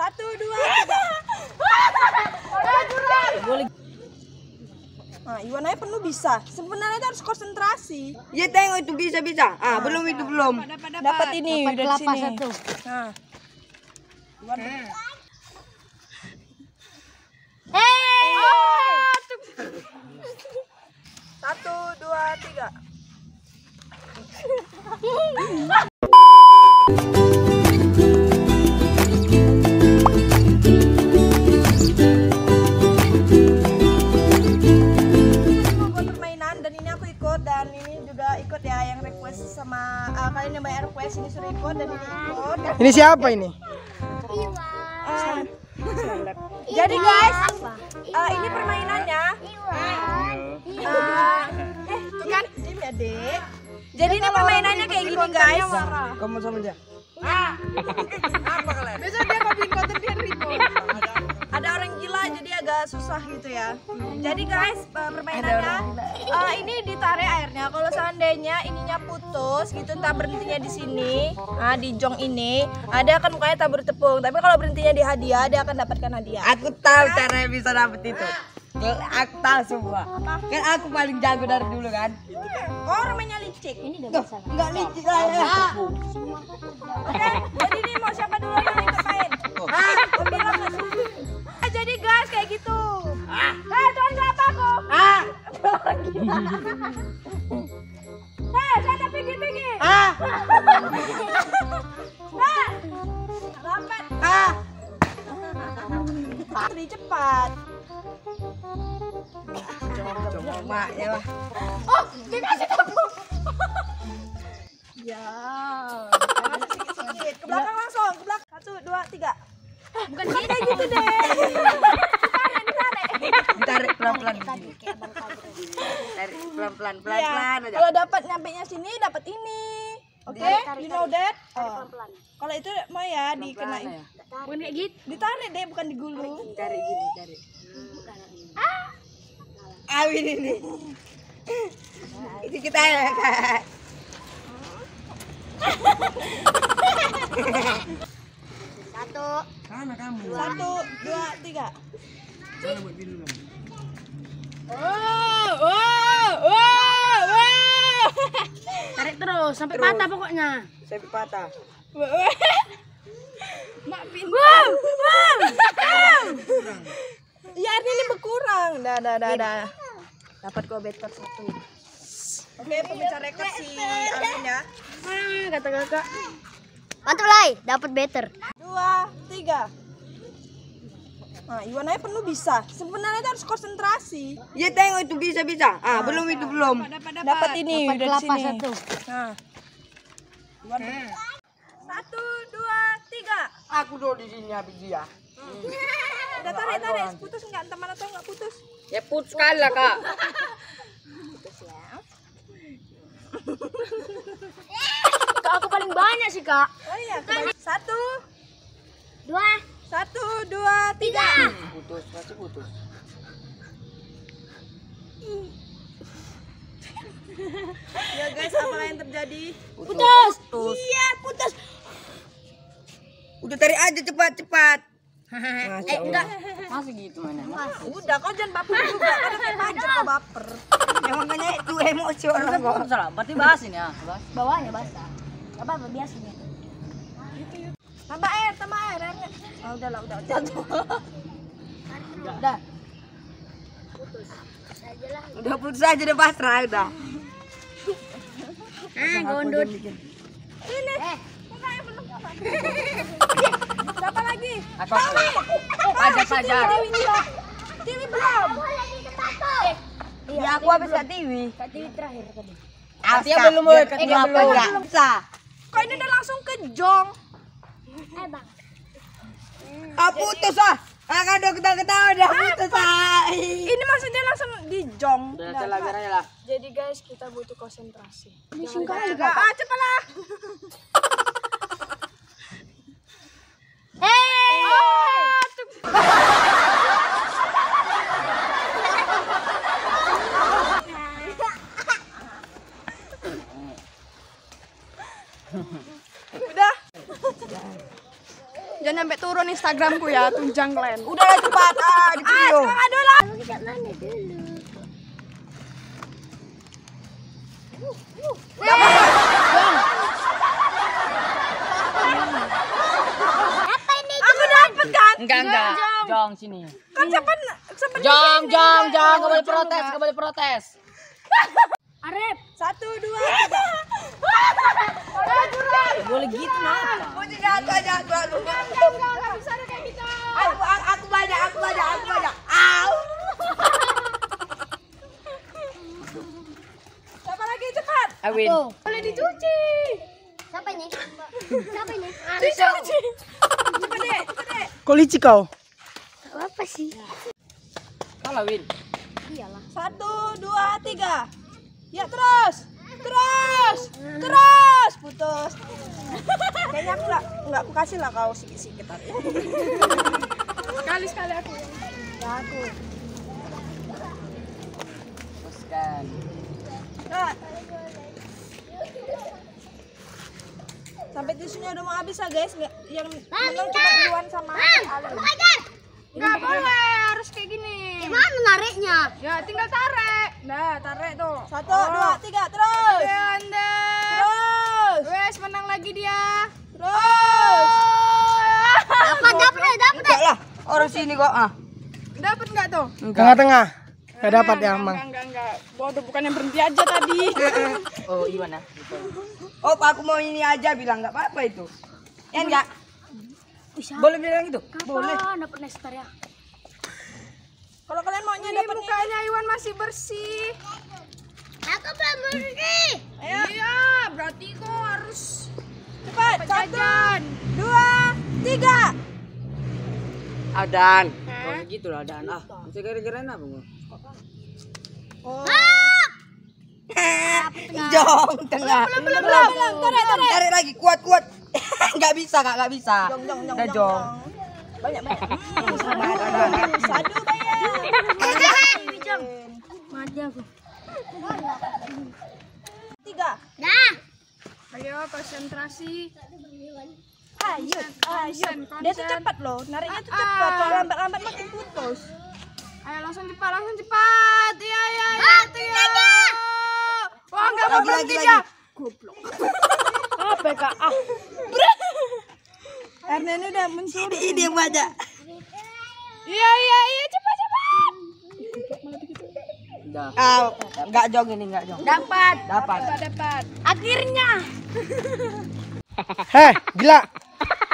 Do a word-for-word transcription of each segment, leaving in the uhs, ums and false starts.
Satu, dua, tiga. Nah, Iwan aja penuh bisa. Sebenarnya itu harus konsentrasi. Ya tengok itu bisa-bisa. Ah, nah, belum itu belum. Dapat, dapat, dapat. dapat ini dapat dari kelapa sini. Satu. Nah. Iwan. Hmm. Hey! Oh! Satu, dua, tiga. Sama uh, kalian yang bayar request, ini suruh ikut dan ini ikut. Ini siapa ini? Uh, jadi guys, uh, ini permainannya. Uh, eh, tuh kan? Ini adek. Jadi ini permainannya kayak gini guys. Kamu sama dia. Ah, apa kalian? Besok dia mau bikin konten dia ribut. Ada orang gila jadi agak susah gitu ya. Jadi guys, permainannya uh, ini ditarik airnya. Kalau seandainya ininya putus gitu, entah berhentinya di sini, nah di jong ini, ada kan mukanya tabur tepung. Tapi kalau berhentinya di hadiah, dia akan dapatkan hadiah. Aku tahu nah. caranya bisa dapet itu. Aku tahu semua. Kan aku paling jago dari dulu kan. Oh, rumahnya licik. Ini udah bisa. Enggak licik lah ya. Oke, jadi ini mau siapa dulu yang ikut main? Ah, aku bilang jadi guys kayak gitu. Ah, eh, tuan siapa aku? Ah, eh, saya ada pigi-pigi. Ah, eh, lambat. Ah, lebih cepat. Coba maknya lah. Oh, dikasih tepung. Ya. Sedikit-sedikit. Ke belakang langsung, ke belakang. Satu, dua, tiga. Bukan gini gitu deh. Tarik pelan-pelan. Tarik pelan-pelan, pelan-pelan aja. Kalau dapat nyampenya sini, dapat ini. Oke, you know that. Kalau itu mau ya dikenain. Bukan kayak gitu. Ditarik deh, bukan digulung. Tarik gini, tarik. Ah. Awin ini. Itu kita ya, Kak. Satu. Satu, dua, tiga. Oh, oh, oh, oh. Tarik terus sampai terus. Patah pokoknya. Sampai patah. Mak pintu. Wow, wow. Ya ini berkurang. Dah, dah, dah, dah. Dapat gua better satu. Oke, pemecah rekor si Alvin ya. Ah, kata kakak. Mantap lagi, dapat better. Dua, tiga. Nah, Iwan aja penuh bisa. Sebenarnya itu harus konsentrasi. Ya tengok itu bisa-bisa. Ah, nah, belum itu belum. Dapat, dapat, dapat ini dapat dari sini. Satu. Nah. Iwan. Hmm. Satu, dua, tiga. Aku dulu di sini habis dia. Hmm. Udah tarik, tarik, putus enggak? Teman atau enggak putus? Ya putus kali lah, Kak. Putus ya. Kak, aku paling banyak sih, Kak. Oh iya, satu. Dua. Satu, dua, tiga. Hmm, putus, masih putus. Ya guys, apa yang terjadi? Putus. Putus. Putus. Iya, putus. Udah tarik aja cepat-cepat. Mas, eh enggak masih gitu mana? Masih. Udah kau jangan baper juga, kan kayak pajak kau baper. Ya makanya itu emosi orang kok. Salah, berarti bahas ini ya. Bahas. Bawahnya basah. Enggak apa-apa biasanya. Tambah air, tambah air. Oh, udah lah, udah jatuh. Udah. Putus. Sajalah. Udah putus aja deh pasrah udah. Ah, gondut. Ini. Eh, makanya belum apa. Berapa lagi? Aku pajar-pajar. Tiwi belum. Ya aku habis ke Tiwi. Ke Tiwi terakhir tadi. Asia belum mulai ke Tiwi belum. Kok ini udah langsung ke jong? Eh bang. Ah putus ah. Kakak udah ketawa-ketawa udah putus ah. Ini maksudnya langsung di jong. Jadi guys kita butuh konsentrasi. Ini singkat juga. Ah cepatlah. sampai turun Instagramku ya, tunjang kalian. Udahlah cepat, ah, di video. Aduh lah. Kita mana dulu? Apa ini? Aku dapat kan? Enggak enggak. Jong sini. Kan cepat, cepat. Jong jong jong, enggak boleh protes, enggak boleh protes. Arep, satu dua. Boleh gitu nak? Boleh jatuh aja, jatuh. Enggak bisa kayak kita. Aku aku banyak, aku banyak, aku banyak. Au. Siapa lagi cepat? Awin. Boleh dicuci. Siapa ini? Siapa ini? Dicuci. Cepat deh, cepat deh. Kau licik kau. Apa sih? Kalah Win. Iyalah. Satu, dua, tiga. Ya terus. Terus, terus, putus. Kayaknya aku nggak, nggak aku kasih lah kau sikit-sikit tadi. Sekali-sekali aku. Nggak aku. Teruskan. Nah. Sampai tisunya udah mau habis lah guys. Nggak, yang menang cuma duluan sama Alin. Nggak boleh, harus kayak gini. Gimana nariknya? Ya tinggal tarik. Nah, tarik tuh. Satu, oh. dua, tiga, terus. Anda. Terus. Wes menang lagi dia. Terus. Dapat, dapat, dapat. Enggak lah. Orang sini kok ah. Dapat enggak tuh? Tengah-tengah. Enggak dapat ya, Mang. Enggak, enggak, enggak. Bukan yang berhenti aja tadi. Oh, gimana? Oh, aku mau ini aja bilang enggak apa-apa itu. Ya enggak? Boleh bilang gitu? Boleh. Dapat nestar ya. Kalau kalian maunya dapat mukanya Iwan masih bersih. Aku belum bersih. Iya, berarti kok harus cepat. Satu, dua, tiga. Adan, kalau oh, gitu lah Adan. Ah, bisa gara-gara apa nggak? Oh. Jong tengah. Belum belum belum. Tarik tarik. Tarik lagi kuat-kuat. Enggak bisa kak, enggak bisa. Jong jong jong. Jong. Banyak banyak. Satu banyak. Mati aku. Tiga. Nah. Ayo konsentrasi. Ayo, ayo. Dia tuh cepat loh. Nariknya tuh cepat. Kalau lambat-lambat makin putus. Ayo langsung cepat, langsung cepat. Iya, iya, iya. Wah, enggak mau berhenti dia. Goblok. Apa kak? Ah. Karena ini udah mencuri. Ini dia baca. Iya, iya, iya. Ah, enggak jong ini enggak jong. Dapat. Dapat. Dapat. Akhirnya. Heh, gila.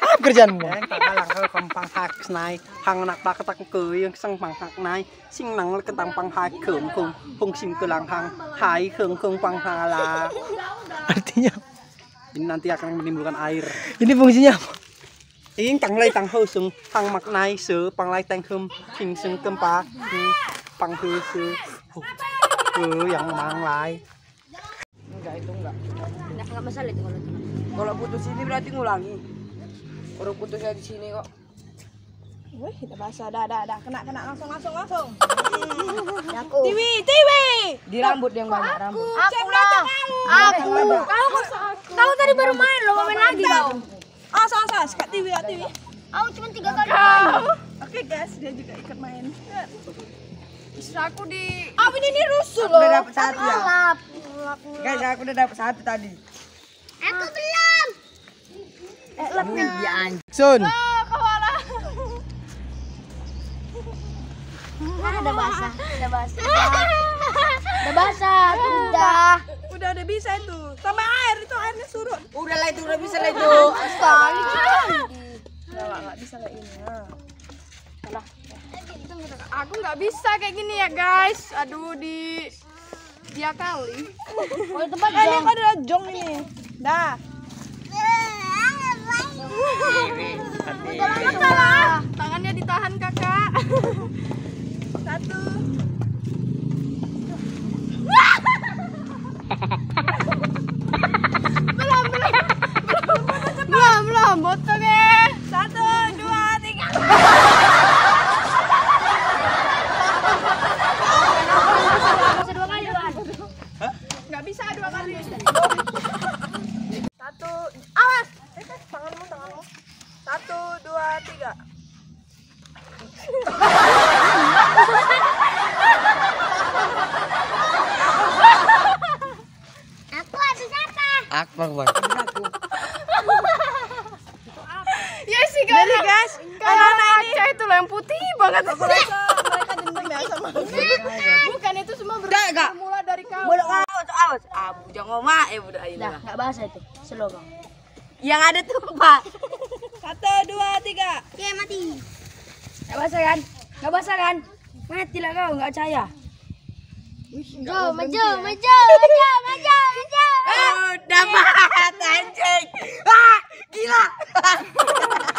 Apa kerjaanmu? Kalang kalau kompang hak naik, hang nak pak tak yang sang pang hak naik, sing nang ketang pang hai keung kung, pung sim kelang hang, hai keung kung pang hala. Artinya ini nanti akan menimbulkan air. Ini fungsinya apa? Ini tang lai tang hau sung, hang mak naik se pang lai tang kem, sing sung kempa. Pang susu, tuh yang mang lai. Enggak itu enggak. Enggak enggak masalah itu kalau itu. Kalau putus ini berarti ngulangi. Kalau putusnya di sini kok. Wih, kita basah, dah dah dah, kena kena langsung langsung langsung. Tiwi tiwi. Di rambut yang banyak rambut. Aku lah. Aku. Kau kau tadi baru main loh, main lagi kau. Ah sah sah, sekat tiwi ya tiwi. Aku cuma tiga kali. Oke guys, dia juga ikut main. Bisa aku di... Ah, ini, ini rusuh loh. Aku udah dapet satu ya. Guys, aku udah dapet satu tadi. Aku belum. Eh, lepnya. Sun. Oh, kepala. Ah, udah basah. Udah basah. Udah basah. Udah. Udah, udah bisa itu. Sama air, itu airnya surut. Udah lah itu, udah bisa lah itu. Astaga. Udah lah, gak bisa lah ini. Udah. Aku nggak bisa kayak gini ya guys, aduh di dia kali. Kalau tempat ini kok ada jong ini, dah. Salah, tangannya ditahan kakak. Satu. Belum belum belum belum belum botolnya. Satu, dua, tiga. Satu, awas. Tanganmu, tanganmu. Satu, dua. enggak. Aku habis apa? Akbar, Bang. Aku. Itu apa? Ya sih, jadi guys, anak-anak Aca itu loh yang putih banget. Mereka, mereka dendam ya sama aku. Bukan, itu semua bermula dari kau. Bodoh aus, aus. Abu jangan ngomong eh budak ini. Dah, enggak bahasa itu. Slow, Bang. Yang ada tuh, Pak. Satu, dua, tiga. Ya mati. Gak basah kan? Gak basah kan? Mati lah kau, gak percaya. Go, maju, maju, maju, maju, maju. Udah mahat anjing. Ah, gila.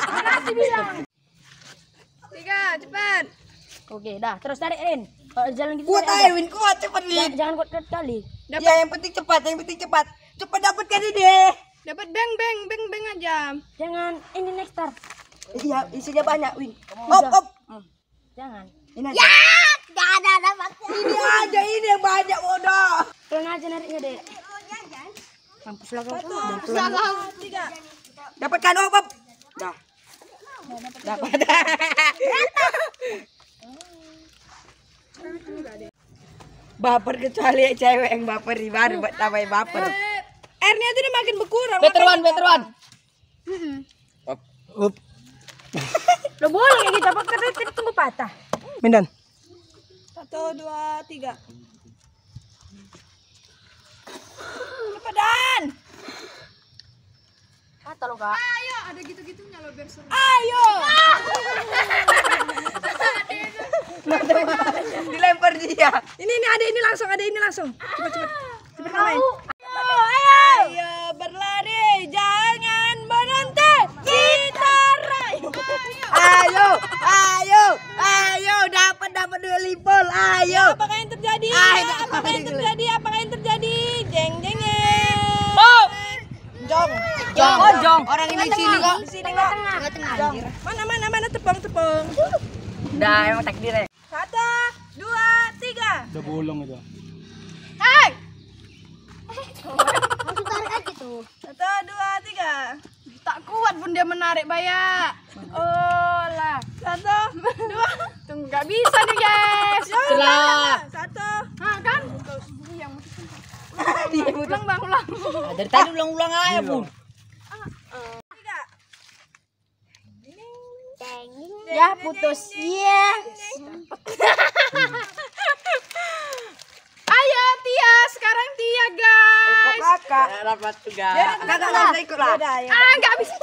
Mana sih bilang? Tiga, cepat. Oke, dah. Terus tarik, Rin. Kalau jalan gitu. Kuat, Rin. Kuat, cepat, Rin. Jangan kuat kali. Ya, yang penting cepat, yang penting cepat. Cepat dapatkan ini deh. Dapat beng, beng, beng, beng aja. Jangan, ini nektar. Iya, isinya banyak, Win. Hop, hop. Jangan. Ini aja. Ya, enggak ada dapat. Ini aja, ini yang banyak, bodoh. Pelan aja nariknya, Dek. Kampus lah kau. Dapatkan hop, hop. Dah. Dapat. Baper kecuali cewek yang baper di baru buat tambah baper. Airnya itu udah makin berkurang. Better one, better one. Heeh. Up. Lo boleh kayak gitu, apa karena kita tunggu patah. Mindan. Satu, dua, tiga. Cepat Dan. Patah lo kak. Ayo, ada gitu-gitunya lo biar seru. Ayo. Dilempar dia. Ini ini ada ini langsung, ada ini langsung. Cepat cepat. Cepat main. Ayo, ayo. Ayo berlari, jangan menanti. Ayo, ayo, ayo, dapat dapat dua libol, ayo. Apa yang terjadi? Apa yang terjadi? Apa yang terjadi? Jeng jeng jeng. Oh, jong, jong, jong. Orang ini sini kok. Sini kok. Mana mana mana tepung tepung. Dah emang takdirnya. Satu, dua, tiga. Udah bolong aja. Hei. Masuk tarik aja tuh. Satu, dua, tiga. Tak kuat pun dia menarik banyak. Oh lah. Satu, dua. Tunggu, gak bisa nih guys. Celah. Satu. Hah kan? Ulang bang, ulang. Dari tadi ulang-ulang aja pun. Tiga. Ya putus. Iya. Ayo Tia, sekarang Tia guys. Kakak. Rapat juga. Kakak nggak ikut lah. Ah nggak bisa.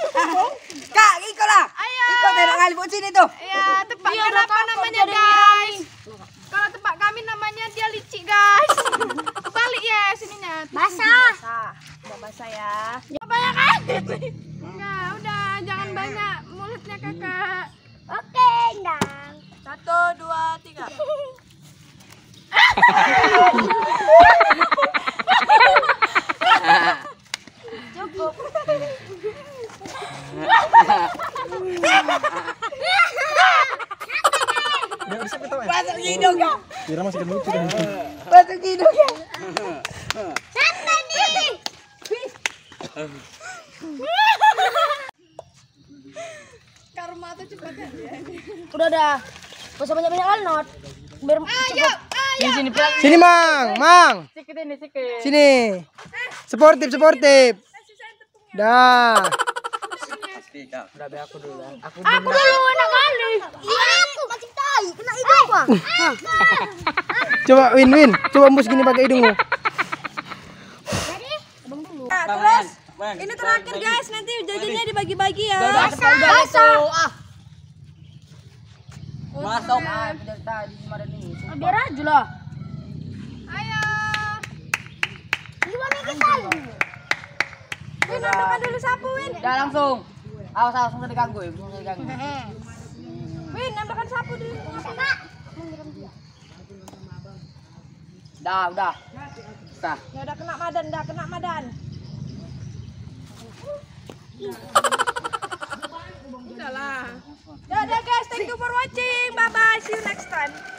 Kak ikut lah. Ayo. Ikut dari ngalipun sini tuh. Iya. Tempat kami apa namanya guys? Kalau tempat kami namanya dia licik guys. Balik ya sininya. Basah. Udah basah ya. Banyak kan? Enggak, udah jangan banyak mulutnya kakak. Oke, Ndang. Satu, dua, tiga. Cukup. Masuk hidung ya. Kira masih genut kan. Masuk hidung ya. Sampai nih. Karma tuh cepat kan ya. Udah dah. Gak usah banyak-banyak alnot. Biar cepat. Sini, sini, sini, Mang, Mang. Sini. Sportif, sportif. Dah. Udah be aku dulu. Aku dulu. Aku dulu enak kali. Aku masih tai. Kena hidung gua. Coba win-win. Coba embus gini pakai hidungmu. Jadi, Abang dulu. Terus ini terakhir guys, nanti jajannya dibagi-bagi ya. Basah. Masuk. Dari tadi cuma ada ini. Biar aja lah. Ayo. Gimana kita? Win, ambilkan dulu sapu, Win. Udah langsung. Awas, awas, langsung diganggu ya. Win, ambilkan sapu dulu. Dah, udah. Udah. Ya udah kena Madan, udah kena Madan. Udah lah. Udah, guys. Thank you for watching. Bye-bye. See you next time.